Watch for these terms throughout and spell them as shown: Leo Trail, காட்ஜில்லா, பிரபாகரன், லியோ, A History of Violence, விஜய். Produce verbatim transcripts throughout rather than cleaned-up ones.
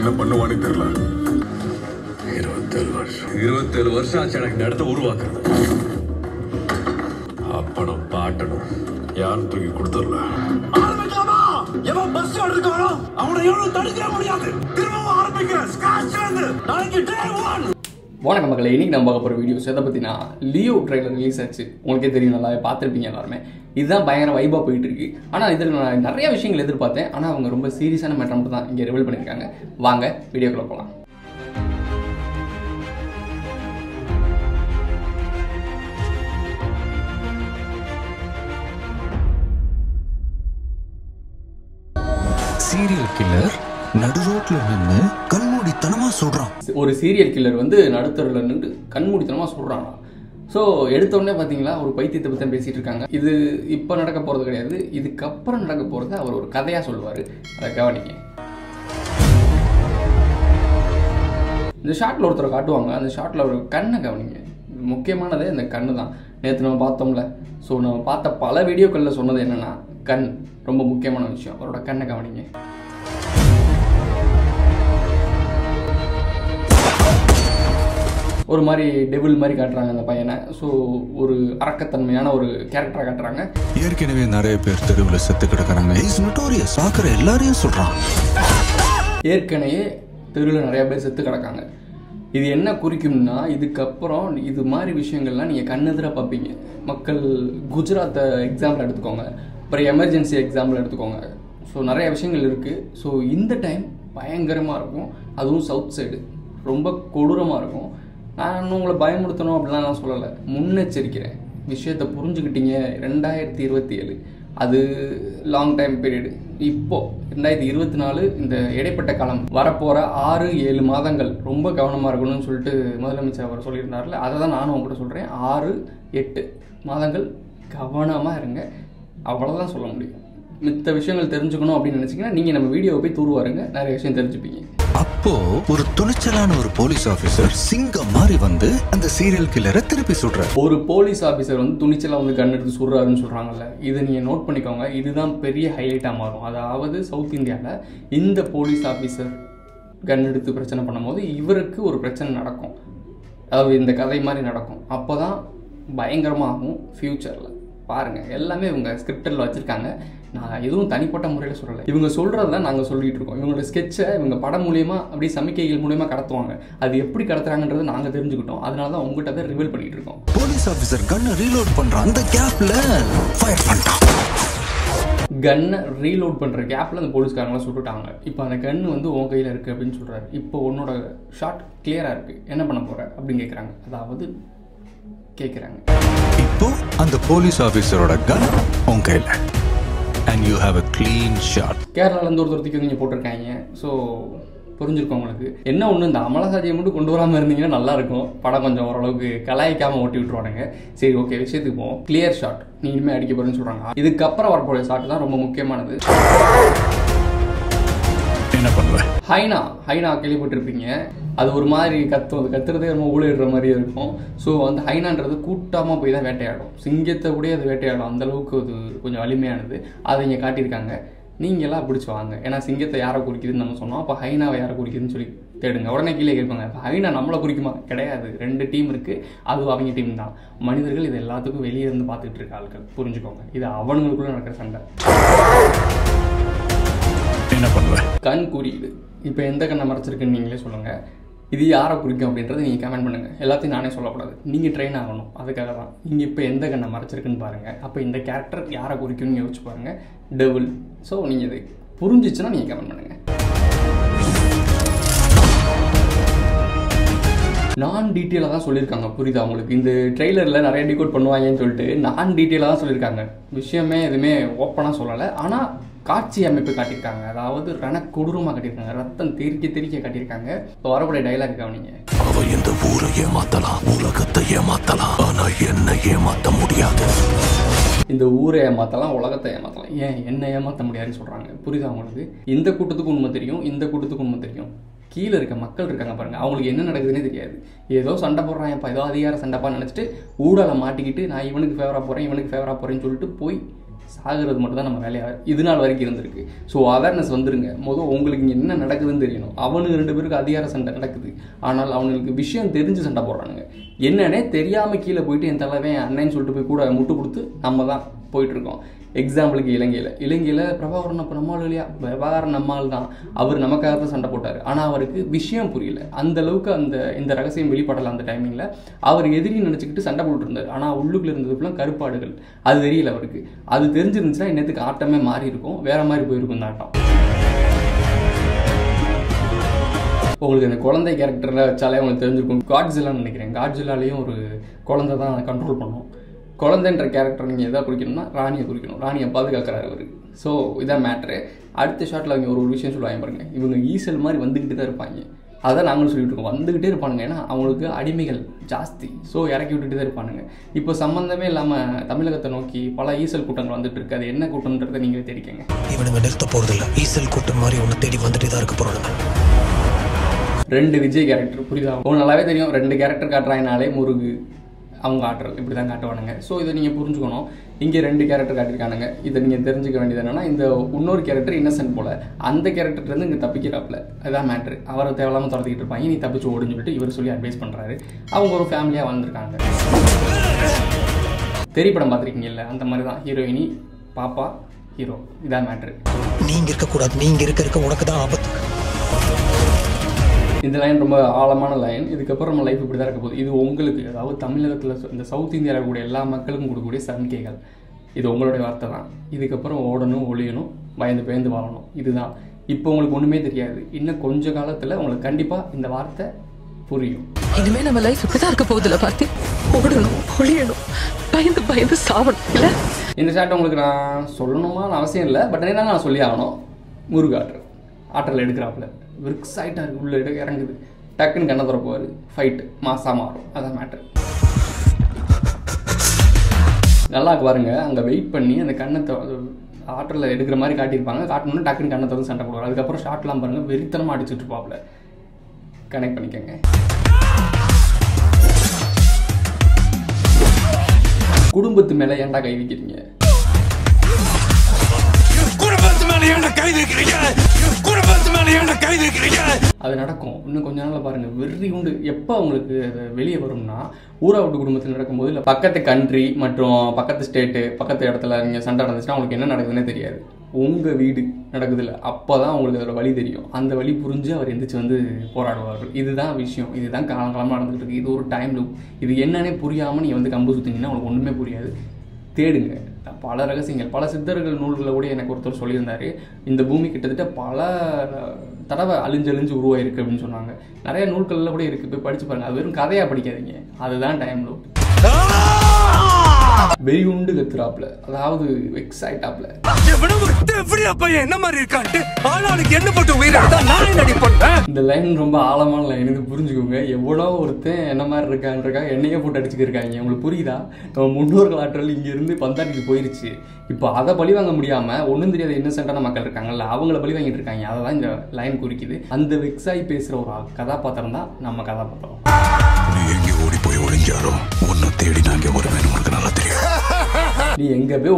என்ன பண்ணுவானே தெரியல. இருபத்தேழு வருஷம் இருபத்தேழு வருஷம் ஆச்சு எனக்கு இந்த இடத்த உருவாக்குறது. அப்பனும் பாட்டனும் யாரும் தூக்கி கொடுத்துடல. ஆரம்பிக்கலாமா? எவன் பஸ் எடுத்துக்கானோ அவனை எவ்வளவு தடுக்க முடியாது. திரும்பவும் ஆரம்பிக்கிறேன். ஸ்காட்ச் வந்து நாளைக்கு டே ஒன். வணக்கம் மக்களை, இன்னைக்கு நம்ம பார்க்க போகிற வீடியோஸ் எதை பற்றினா, லியோ ட்ரெயிலர் ரிலீஸ் ஆச்சு. உங்களுக்கே தெரியும், நல்லா பார்த்துருப்பீங்க எல்லாருமே. இதுதான் பயங்கர வைபாக போயிட்டு இருக்கு. ஆனால் இதில் நான் நிறைய விஷயங்கள் எதிர்பார்த்தேன். ஆனால் அவங்க ரொம்ப சீரியஸான மேட்டர் மட்டும் தான் இங்கே ரிவீல் பண்ணியிருக்காங்க. வாங்க வீடியோக்குள்ளே போகலாம். சீரியல் கில்லர் நடு ரோட்ல நின்று கண்மூடித்தனமா சொல்றான். ஒரு சீரியல் கில்லர் வந்து நடுத்தருல நின்று கண்மூடித்தனமா சொல்றான். ஸோ எடுத்தோடனே பார்த்தீங்களா, ஒரு பைத்தியத்தை பற்றி தான் பேசிகிட்டு இருக்காங்க. இது இப்போ நடக்க போகிறது கிடையாது, இதுக்கப்புறம் நடக்க போகிறது. அவர் ஒரு கதையாக சொல்லுவார், அதை கவனிங்க. இந்த ஷாட்டில் ஒருத்தரை காட்டுவாங்க, அந்த ஷாட்டில் ஒரு கண்ணை கவனிங்க. முக்கியமானதே இந்த கண்ணு தான். நேற்று நம்ம பார்த்தோம்ல, ஸோ நம்ம பார்த்த பல வீடியோக்களில் சொன்னது என்னென்னா, கண் ரொம்ப முக்கியமான விஷயம். அவரோட கண்ணை கவனிங்க. ஒரு மாதிரி டெவில் மாதிரி காட்டுறாங்க அந்த பையனை. ஸோ ஒரு அரக்கத்தன்மையான ஒரு கேரக்டரை காட்டுறாங்க. ஏற்கனவே நிறைய பேர் தெருவில் செத்து கிடக்கிறாங்க. Is notorious. பார்க்குற எல்லாரையும் சொல்கிறான். ஏற்கனவே தெருவில் நிறையா பேர் செத்து கிடக்காங்க. இது என்ன குறிக்கும்னா, இதுக்கப்புறம் இது மாதிரி விஷயங்கள்லாம் நீங்கள் கண்ணெதிராக பார்ப்பீங்க. மக்கள் குஜராத்தை எக்ஸாம்பிள் எடுத்துக்கோங்க, அப்புறம் எமர்ஜென்சி எக்ஸாம்பிள் எடுத்துக்கோங்க. ஸோ நிறைய விஷயங்கள் இருக்குது. ஸோ இந்த டைம் பயங்கரமாக இருக்கும். அதுவும் சவுத் சைடு ரொம்ப கொடூரமாக இருக்கும். நான் உங்களை பயமுறுத்தணும் அப்படிலாம் நான் சொல்லலை, முன்னெச்சரிக்கிறேன். விஷயத்தை புரிஞ்சுக்கிட்டீங்க. ரெண்டாயிரத்தி இருபத்தி ஏழு அது லாங் டைம் பீரியடு. இப்போது ரெண்டாயிரத்தி இருபத்தி நாலு இந்த இடைப்பட்ட காலம் வரப்போகிற ஆறு ஏழு மாதங்கள் ரொம்ப கவனமாக இருக்கணும்னு சொல்லிட்டு முதலமைச்சர் அவர் சொல்லியிருந்தார்ல, அதை தான் நானும் உங்கள்கிட்ட சொல்கிறேன். ஆறு எட்டு மாதங்கள் கவனமாக இருங்க, அவ்வளோதான் சொல்ல முடியும். மித்த விஷயங்கள் தெரிஞ்சுக்கணும் அப்படின்னு நினச்சிங்கன்னா நீங்கள் நம்ம வீடியோவை போய் தூர்வாருங்க, நிறைய விஷயம் தெரிஞ்சுப்பீங்க. அப்போ ஒரு துணிச்சலான ஒரு போலீஸ் ஆபீசர் சிங்கம் மாதிரி வந்து அந்த சீரியல் கில்லரை திருப்பி சுடுறாரு. ஒரு போலீஸ் ஆபீசர் வந்து துணிச்சலா வந்து கண் எடுத்து சுடுறாருன்னு சொல்றாங்கல்ல, இதை நீங்க நோட் பண்ணிக்கோங்க. இதுதான் பெரிய ஹைலைட்டா மாறும். அதாவது சவுத் இந்தியாவில் இந்த போலீஸ் ஆபீசர் கண் எடுத்து பிரச்சனை பண்ணும் போது இவருக்கு ஒரு பிரச்சனை நடக்கும். அதாவது இந்த கதை மாதிரி நடக்கும். அப்போதான் பயங்கரமாகும் ஃபியூச்சர்ல. பாருங்க, எல்லாமே இவங்க ஸ்கிரிப்டில் வச்சிருக்காங்க. நான் எதுவும் தனிப்பட்ட முறையில் சொல்லலை, இவங்க சொல்கிறதான் நாங்கள் சொல்லிகிட்டு இருக்கோம். இவங்களோட ஸ்கெட்சை இவங்க படம் மூலயமா அப்படியே சமிக்கைகள் மூலயமா கடத்துவாங்க. அது எப்படி கடத்துறாங்கன்றதை நாங்கள் தெரிஞ்சுக்கிட்டோம். அதனால தான் உங்கள்கிட்ட அதை ரிவீல் பண்ணிகிட்டு இருக்கோம். போலீஸ் ஆஃபீஸர் கன்னை ரீலோட் பண்ணுறான். அந்த கேப்பில் ஃபயர் பண்ணிட்டான். கன்னை ரீலோட் பண்ணுற கேப்பில் அந்த போலீஸ்காரங்களாம் சுட்டுட்டாங்க. இப்போ அந்த கன்று வந்து உன் கையில் இருக்குது அப்படின்னு சொல்கிறாரு. இப்போ உன்னோட ஷாட் கிளியராக இருக்குது, என்ன பண்ண போகிற அப்படின்னு கேட்குறாங்க. அதாவது கேட்குறாங்க, இப்போ அந்த போலீஸ் ஆஃபீஸரோட கன் உன் கையில். And you have a clean shot. கேரளாலேருந்து ஒரு தூரத்துக்கு நீங்கள் போட்டிருக்காங்க. ஸோ புரிஞ்சிருக்கோம் உங்களுக்கு. என்ன ஒன்று, இந்த அமலாசாதியை மட்டும் கொண்டு வராமல் இருந்தீங்கன்னா நல்லாயிருக்கும். படம் கொஞ்சம் ஓரளவுக்கு கலாய்க்காமல் ஓட்டி விட்டுருவானுங்க. சரி, ஓகே, விஷயத்துக்கு போவோம். கிளியர் ஷாட் நீ இனிமேல் அடிக்க போகிறேன்னு சொல்கிறாங்க. இதுக்கப்புறம் வரக்கூடிய ஷாட் தான் ரொம்ப முக்கியமானது. என்ன பண்ணுவேன் ஹைனா ஹைனா கேள்விப்பட்டிருப்பீங்க. அது ஒரு மாதிரி கத்து கத்துறதே ரொம்ப ஊழிடுற மாதிரியே இருக்கும். ஸோ வந்து ஹைனான்றது கூட்டமாக போய் தான் வேட்டையாடும். சிங்கத்தை கூட அது வேட்டையாடும். அந்தளவுக்கு அது கொஞ்சம் வலிமையானது. அதை இங்கே காட்டியிருக்காங்க. நீங்களாம் பிடிச்சி வாங்க, ஏன்னா சிங்கத்தை யாரை குறிக்குதுன்னு நம்ம சொன்னோம். அப்போ ஹைனாவை யாரை குறிக்குதுன்னு சொல்லி தேடுங்க. உடனே கீழே கேட்பாங்க, ஹைனா நம்மளை குறிக்குமா? கிடையாது, ரெண்டு டீம் இருக்குது. அது அவங்க டீம் தான். மனிதர்கள் இது எல்லாத்துக்கும் வெளியே இருந்து பார்த்துக்கிட்டு இருக்க ஆட்கள். புரிஞ்சுக்கோங்க, இது அவனுங்களுக்குள்ளே நடக்கிற சண்டை. என்ன பண்ணுவேன் கண் குறியுது. இப்போ எந்த கண்ணை மறைச்சிருக்குன்னு நீங்களே சொல்லுங்கள். இது யாரை குறிக்கும் அப்படின்றத நீங்கள் கமெண்ட் பண்ணுங்கள். எல்லாத்தையும் நானே சொல்லக்கூடாது, நீங்கள் ட்ரெயின் ஆகணும். அதுக்காக தான் நீங்கள் இப்போ எந்த கண்ணை மறைச்சிருக்குன்னு பாருங்கள். அப்போ இந்த கேரக்டர் யாரை குறிக்கும்னு யோசிச்சு பாருங்கள். டெவில். ஸோ நீங்கள் இது புரிஞ்சிச்சுன்னா நீங்கள் கமெண்ட் பண்ணுங்கள். நான் டீட்டெயிலாக தான் சொல்லியிருக்காங்க, புரியுதா உங்களுக்கு? இந்த ட்ரெய்லரில் நிறைய டிகோட் பண்ணுவாங்கன்னு சொல்லிட்டு நான் டீட்டெயிலாக தான் சொல்லியிருக்காங்க. விஷயமே எதுவுமே ஓப்பனாக சொல்லலை. ஆனால் காட்சி அமைப்பு காட்டியிருக்காங்க. அதாவது ரண கொடூரமாக காட்டியிருக்காங்க. ரத்தம் தெறிக்க தெறிக்க காட்டியிருக்காங்க. இப்போ வரக்கூடிய டைலாக் கவனிங்க. அவ இந்த ஊரை ஏமாத்தலாம், உலகத்தை ஏமாத்தலாம், ஆனால் என்னை ஏமாற்ற முடியாது. இந்த ஊரை ஏமாத்தலாம், உலகத்தை ஏமாத்தலாம், ஏன் என்னை ஏமாற்ற முடியாதுன்னு சொல்கிறாங்க. புரியுதா உங்களுக்கு? இந்த கூட்டத்துக்கு உண்மை தெரியும், இந்த கூட்டத்துக்கு உண்மை தெரியும். கீழே இருக்க மக்கள் இருக்காங்க பாருங்கள், அவங்களுக்கு என்ன நடக்குதுன்னே தெரியாது. ஏதோ சண்டை போடுறான், இப்போ ஏதோ அதிகார சண்டைப்பான்னு நினச்சிட்டு ஊடால மாட்டிக்கிட்டு நான் இவனுக்கு ஃபேவராக போகிறேன் இவனுக்கு ஃபேவராக போகிறேன்னு சொல்லிட்டு போய் சாகிறது மட்டும் தான் நம்ம வேலையாக இது நாள் வரைக்கும் இருந்திருக்கு. ஸோ அவேர்னஸ் வந்துருங்க. மொதல் உங்களுக்கு இங்கே என்ன நடக்குதுன்னு தெரியணும். அவனுக்கு ரெண்டு பேருக்கு அதிகார சண்டை நடக்குது, ஆனால் அவங்களுக்கு விஷயம் தெரிஞ்சு சண்டை போடுறானுங்க. என்னன்னே தெரியாமல் கீழே போயிட்டு என் தலைவன் அண்ணன்னு சொல்லிட்டு போய் கூட முட்டு கொடுத்து நம்ம தான் போயிட்டுருக்கோம். எக்ஸாம்பிளுக்கு இலங்கையில் இலங்கையில் பிரபாகரன் அப்போ நம்மளும் இல்லையா, பிரபாகரன் நம்மால் தான். அவர் நமக்காக தான் சண்டை போட்டார், ஆனால் அவருக்கு விஷயம் புரியல. அந்தளவுக்கு அந்த இந்த ரகசியம் வெளிப்படலை. அந்த டைமிங்கில் அவர் எதிரின்னு நினச்சிக்கிட்டு சண்டை போட்டுருந்தார், ஆனால் உள்ளுக்குள்ளே இருந்தது ஃபுல்லாக கருப்பாடுகள். அது தெரியல அவருக்கு. அது தெரிஞ்சிருந்துச்சுன்னா இன்னத்துக்கு ஆட்டமே மாறி இருக்கும், வேறு மாதிரி போயிருக்கும் இந்த ஆட்டம். உங்களுக்கு அந்த குழந்தை கேரக்டரில் வச்சாலே அவங்களுக்கு தெரிஞ்சிருக்கும். காட்ஜில்லான்னு நினைக்கிறேன், காட்ஜில்லாலேயும் ஒரு குழந்தை தான் கண்ட்ரோல் பண்ணும். குழந்தைன்ற கேரக்டர் நீங்கள் எதாவது குறிக்கணும்னா ராணியை குறிக்கணும். ராணியை பாதுகாக்கிறார் அவர். ஸோ இதான் மேட்ரு. அடுத்த ஷாட்டில் அவங்க ஒரு ஒரு விஷயம் சொல்லுவாங்க பாருங்க, இவங்க ஈசல் மாதிரி வந்துக்கிட்டு தான் இருப்பாங்க. அதான் நாங்களும் சொல்லிட்டு இருக்கோம், வந்துக்கிட்டே இருப்பானுங்க. ஏன்னா அவங்களுக்கு அடிமைகள் ஜாஸ்தி, ஸோ இறக்கி விட்டுட்டு தான் இருப்பானுங்க. இப்போ சம்மந்தமே இல்லாமல் தமிழகத்தை நோக்கி பல ஈசல் கூட்டங்கள் வந்துட்டு இருக்கு. அது என்ன கூட்டம்ன்றதை நீங்களே தெரிவிக்கங்க. இவனுங்க நிறுத்த போகிறதில்ல, ஈசல் கூட்டம் மாதிரி ஒன்று தேடி வந்துட்டு தான் இருக்க போகிறாங்க. ரெண்டு விஜய் கேரக்டர் புரியுதா? உங்களுக்கு நல்லாவே தெரியும், ரெண்டு கேரக்டர் காட்டுறாங்கனாலே முருகு அவங்க ஆட்டுறது இப்படி தான் காட்டுவானுங்க. ஸோ இதை நீங்கள் புரிஞ்சுக்கணும். இங்கே ரெண்டு கேரக்டர் காட்டியிருக்கானுங்க. இதை நீங்கள் தெரிஞ்சுக்க வேண்டியது என்னென்னா, இந்த இன்னொரு கேரக்டர் இன்னசென்ட் போல் அந்த கேரக்டர்லேருந்து இங்கே தப்பிக்கிறாப்புல. அதுதான் மேட்ரு. அவரை தேவையில்லாமல் துரத்துக்கிட்டு இருப்பாங்க, நீ தப்பிச்சு ஓடுன்னு சொல்லிட்டு இவர் சொல்லி அட்வைஸ் பண்ணுறாரு. அவங்க ஒரு ஃபேமிலியாக வந்திருக்காங்க. திரைப்படம் பார்த்துருக்கீங்கல்ல, அந்த மாதிரி தான் ஹீரோயினி பாப்பா ஹீரோ. இதான் மேட்ரு. நீங்கள் இருக்கக்கூடாது, நீங்கள் இருக்க இருக்க உனக்கு தான் ஆபத்து. இந்த லைன் ரொம்ப ஆழமான லைன். இதுக்கப்புறம் நம்ம லைஃப் இப்படி தான் இருக்க போகுது. இது உங்களுக்கு, அதாவது தமிழகத்தில் இந்த சவுத் இந்தியாவில் கூடிய எல்லா மக்களுக்கும் கொடுக்கக்கூடிய சமிக்கைகள். இது உங்களுடைய வார்த்தை தான். இதுக்கப்புறம் ஓடணும், ஒளியணும், பயந்து பயந்து வாழணும். இதுதான். இப்போ உங்களுக்கு ஒன்றுமே தெரியாது. இன்னும் கொஞ்ச காலத்தில் உங்களுக்கு கண்டிப்பாக இந்த வார்த்தை புரியும். இனிமேல் நம்ம லைஃப் இப்படி தான் இருக்க போகுதுல பார்த்து, ஓடணும், ஒளியணும், பயந்து பயந்து சாவணும். இல்லை இந்த சாட்டை உங்களுக்கு நான் சொல்லணுமான்னு அவசியம் இல்லை. பட் என்ன நான் சொல்லி ஆகணும், முருகாற்றல் ஆற்றல் எடுக்கிறாப்புல விர்க்ஸ் ஆகிட்டா இருக்குது. உள்ள இடம் இறங்குது, டக்குன்னு கண்ணை திறப்பார், ஃபைட்டு மாசாக மாறும். அதான் மேட்டர். நல்லா பாருங்க, அங்கே வெயிட் பண்ணி அந்த கண்ணை ஆற்றலில் எடுக்கிற மாதிரி காட்டியிருப்பாங்க. காட்டணும்னா டக்குன்னு கண்ணை திறந்து சண்டை போடுவார். அதுக்கப்புறம் ஷாட்லாம் பாருங்கள், வெறித்தனமாக அடிச்சுட்டு இருப்பாப்புல. கனெக்ட் பண்ணிக்கோங்க. குடும்பத்து மேலே ஏன்டா கை வைக்கிறீங்க? அது நடக்கும். இன்னும் கொஞ்ச நாள் பாருங்க, வெறி உண்டு. எப்போ அவங்களுக்கு வெளியே வரும்னா, ஊரா விட்டு குடும்பத்தில் நடக்கும்போது, இல்லை பக்கத்து கண்ட்ரி மற்றும் பக்கத்து ஸ்டேட்டு பக்கத்து இடத்துல நீங்கள் சண்டை நடந்துச்சுன்னா உங்களுக்கு என்ன நடக்குதுன்னே தெரியாது. உங்கள் வீடு நடக்குது இல்லை, அப்போ தான் உங்களுக்கு அதோட வழி தெரியும். அந்த வழி புரிஞ்சு அவர் எந்திரிச்சு வந்து போராடுவார். இதுதான் விஷயம். இதுதான் காலங்காலமாக நடந்துகிட்டு இருக்குது. இது ஒரு டைம் லூப். இது என்னன்னே புரியாமல் நீங்கள் வந்து கம்பு சுற்றிங்கன்னா உங்களுக்கு ஒன்றுமே புரியாது. தேடுங்க. பல ரகசியங்கள், பல சித்தர்கள் நூல்களில் கூட எனக்கு ஒருத்தர் சொல்லியிருந்தார், இந்த பூமி கிட்டத்தட்ட பல தடவை அழிஞ்சு அழிஞ்சு உருவாயிருக்கு அப்படின்னு சொன்னாங்க. நிறைய நூல்களில் கூட இருக்குது, போய் படித்து பாருங்கள். அது வெறும் கதையாக படிக்காதீங்க. அதுதான் டைம் லூப். வெறி உண்டு கத்துறாப்புல, அதாவது வெக்ஸ் ஆயிட்டாப்புல. இந்த லைன் ரொம்ப ஆழமான லைன். இது புரிஞ்சுக்கோங்க. எவ்வளோ ஒருத்தன் என்ன மாதிரி இருக்கான்றக்கா என்னையே போட்டு அடிச்சுக்கிருக்காங்க. உங்களுக்கு புரியுதா? நம்ம முன்னோர்கள் ஆற்றல் இங்கேருந்து பந்தாட்டிக்கு போயிடுச்சு. இப்போ அதை பழி வாங்க முடியாமல் ஒன்றும் தெரியாத இன்னசென்ட்டான மக்கள் இருக்காங்கல்ல, அவங்கள பழி வாங்கிட்டு இருக்காங்க. அதை தான் இந்த லைன் குறிக்குது. அந்த வெக்ஸ் ஆகி பேசுகிற ஒரு கதாபாத்திரம் தான் நம்ம கதாபாத்திரம். நீ எங்கே போய்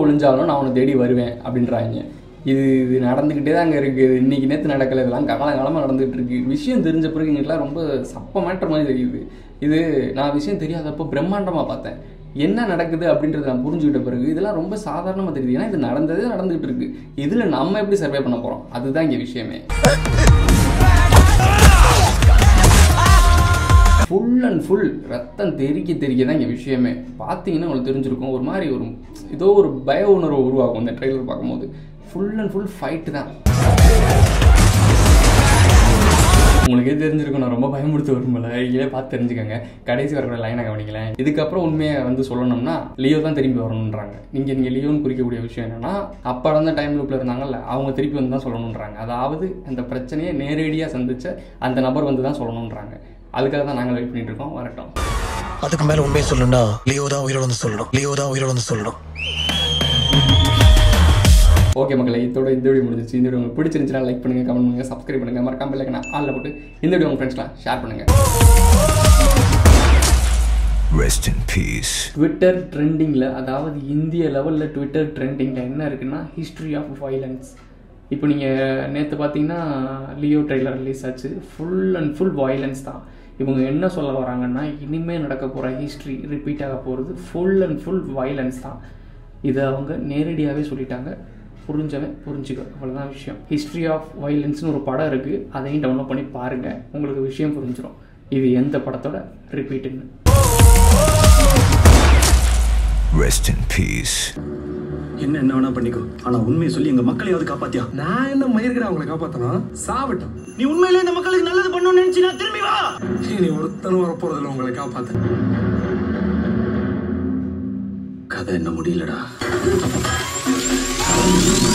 ஒளிஞ்சாலும் நான் உன்னை தேடி வருவேன் அப்படின்றாங்க. இது இது நடந்துக்கிட்டே தான் அங்கே இருக்குது. இன்றைக்கி நேற்று நடக்கலை, இதெல்லாம் காலங்காலமாக நடந்துகிட்டு இருக்குது. விஷயம் தெரிஞ்ச பிறகு எங்களுக்குலாம் ரொம்ப சப்ப மேட்ரு மாதிரி தெரியுது. இது நான் விஷயம் தெரியாதப்போ பிரம்மாண்டமாக பார்த்தேன். என்ன நடக்குது அப்படின்றத நான் புரிஞ்சுக்கிட்ட பிறகு இதெல்லாம் ரொம்ப சாதாரணமாக தெரியுது. ஏன்னா இது நடந்ததே நடந்துகிட்டு இருக்குது. இதில் நம்ம எப்படி சர்வே பண்ண போகிறோம்? அதுதான் இங்கே விஷயமே. ஃபுல் அண்ட் ஃபுல் ரத்தம் தெரிக்க தெரிக்க தான் இங்கே விஷயமே. பார்த்தீங்கன்னா உங்களுக்கு தெரிஞ்சிருக்கும், ஒரு மாதிரி ஒரு ஏதோ ஒரு பய உணர்வை உருவாகும் இந்த ட்ரெய்லர் பார்க்கும்போது. ஃபுல் அண்ட் ஃபுல் ஃபைட்டு தான். உங்களுக்கே தெரிஞ்சிருக்கும் நான் ரொம்ப பயமுடுத்த விரும்பல. இங்கே பார்த்து தெரிஞ்சுக்கோங்க. கடைசி வர லைனை கவனிங்களேன். இதுக்கப்புறம் உண்மையை வந்து சொல்லணும்னா லியோ தான் திரும்பி வரணுன்றாங்க. நீங்கள் நீங்கள் லியோன்னு குறிக்கக்கூடிய விஷயம் என்னென்னா, அப்போ இருந்த டைம் லூப்பில் இருந்தாங்கல்ல, அவங்க திருப்பி வந்து தான் சொல்லணுன்றாங்க. அதாவது அந்த பிரச்சனையை நேரடியாக சந்தித்த அந்த நபர் வந்து தான் சொல்லணுன்றாங்க. அதுக்காக தான் நாங்கள் வெயிட் பண்ணிட்டு இருக்கோம். வரட்டும். அதுக்கு மேலே உண்மையை சொல்லணும்னா லியோ தான் உயிரோட வந்து சொல்லணும். லியோ தான் உயிரோட வந்து சொல்லணும். ஓகே மக்களே, இதோட இந்த வீடியோ முடிஞ்சிச்சு. இந்த வீடியோ உங்களுக்கு பிடிச்சிருந்துச்சுன்னா லைக் பண்ணுங்கள், கமெண்ட் பண்ணுங்கள், சப்ஸ்கிரைப் பண்ணுங்கள், மறக்காம பெல் ஐக்கனை ஆல்ல போட்டு இந்த வீடியோ உங்கள் ஃப்ரெண்ட்ஸ்லாம் ஷேர் பண்ணுங்கள். Rest in peace. Twitter trending la, adavad India level la Twitter trending la enna irukna history of violence. Ipo neenga netha pathina Leo Trail release aachu, full and full violence da. Ivanga enna solla varanga inime nadakka pora history repeat aga porudhu full and full violence da. Idha avanga nerediyaave sollitaanga. புரிஞ்சவே புரிஞ்சிக்க அவ்வளவுதான் விஷயம். History of violence னு ஒரு படம் இருக்கு, அதையும் download பண்ணி பாருங்க, உங்களுக்கு விஷயம் புரிஞ்சிரும் இது எந்த படத்தோட ரிபீட்னு. Rest in peace. என்ன என்ன வேணா பண்ணிக்கோ, ஆனா உண்மையை சொல்லி எங்க மக்களையாவது காப்பாத்தியா. நான் என்ன மயிர்கற அவங்களை காப்பாத்தனா சாவட்டும். நீ உண்மையிலேயே இந்த மக்களுக்கு நல்லது பண்ணணும் நினைச்சினா திரும்பி வா. நீ ஒருத்தனும் வர போறது இல்ல உங்களை காப்பாத்த. கதை என்ன முடியலடா. We'll be right back.